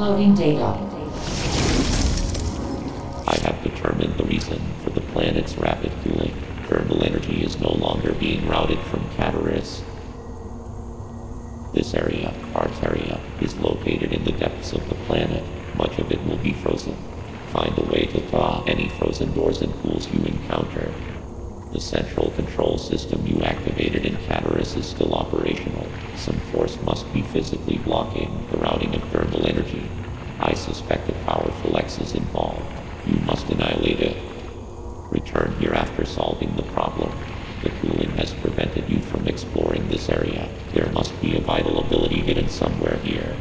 Uploading data. I have determined the reason for the planet's rapid cooling. Thermal energy is no longer being routed from Cataris. This area, Artaria, is located in the depths of the planet. Much of it will be frozen. Find a way to thaw any frozen doors and pools you encounter. The central control system you activated in Cataris is still operational. Some force must be physically blocking the routing of thermal energy. I suspect a powerful X is involved. You must annihilate it. Return here after solving the problem. The cooling has prevented you from exploring this area. There must be a vital ability hidden somewhere here.